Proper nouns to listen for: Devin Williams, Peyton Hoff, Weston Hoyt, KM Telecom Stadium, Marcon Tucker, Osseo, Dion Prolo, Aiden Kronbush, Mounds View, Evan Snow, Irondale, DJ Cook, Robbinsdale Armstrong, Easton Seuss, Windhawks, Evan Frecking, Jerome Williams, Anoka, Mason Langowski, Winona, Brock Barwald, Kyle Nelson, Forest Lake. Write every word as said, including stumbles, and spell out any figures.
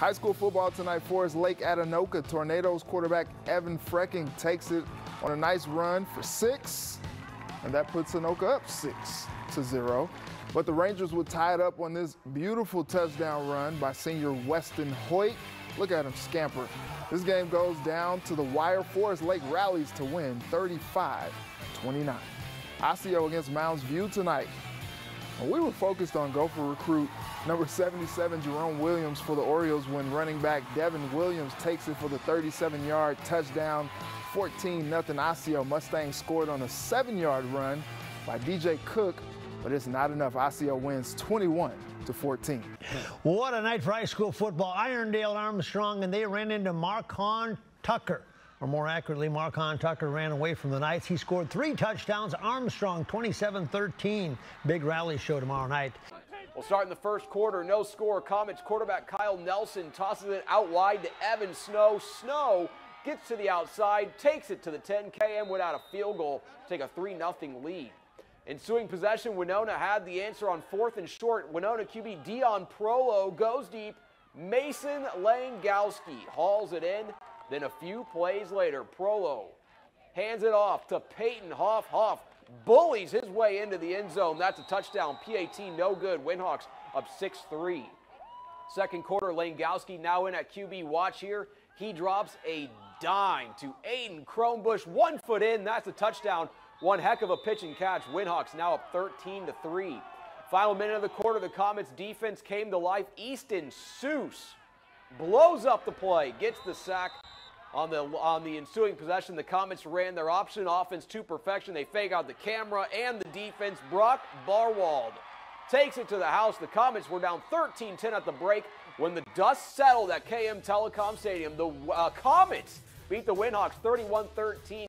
High school football tonight, Forest Lake at Anoka. Tornadoes quarterback Evan Frecking takes it on a nice run for six, and that puts Anoka up six to zero. But the Rangers would tie it up on this beautiful touchdown run by senior Weston Hoyt. Look at him scamper. This game goes down to the wire. Forest Lake rallies to win thirty-five twenty-nine. Osseo against Mounds View tonight. And we were focused on Gopher recruit number seventy-seven, Jerome Williams, for the Orioles when running back Devin Williams takes it for the thirty-seven yard touchdown. fourteen nothing Osseo Mustangs scored on a seven yard run by D J Cook, but it's not enough. Osseo wins twenty-one to fourteen. What a night for high school football. Irondale Armstrong, and they ran into Marcon Tucker. Or more accurately, Marcon Tucker ran away from the Knights. He scored three touchdowns. Armstrong, twenty-seven thirteen. Big rally show tomorrow night. We'll start in the first quarter. No score. Comets quarterback Kyle Nelson tosses it out wide to Evan Snow. Snow gets to the outside, takes it to the ten. K M without a field goal, take a three nothing lead. Ensuing possession, Winona had the answer on fourth and short. Winona Q B Dion Prolo goes deep. Mason Langowski hauls it in. Then a few plays later, Prolo hands it off to Peyton Hoff. Hoff bullies his way into the end zone. That's a touchdown. P A T no good. Windhawks up six three. Second quarter, Langowski now in at Q B watch here. He drops a dime to Aiden Kronbush. One foot in. That's a touchdown. One heck of a pitch and catch. Windhawks now up thirteen to three. Final minute of the quarter, the Comets defense came to life. Easton Seuss blows up the play, gets the sack. On the, on the ensuing possession, the Comets ran their option offense to perfection. They fake out the camera and the defense. Brock Barwald takes it to the house. The Comets were down thirteen ten at the break. When the dust settled at K M Telecom Stadium, the uh, Comets beat the Windhawks thirty-one thirteen.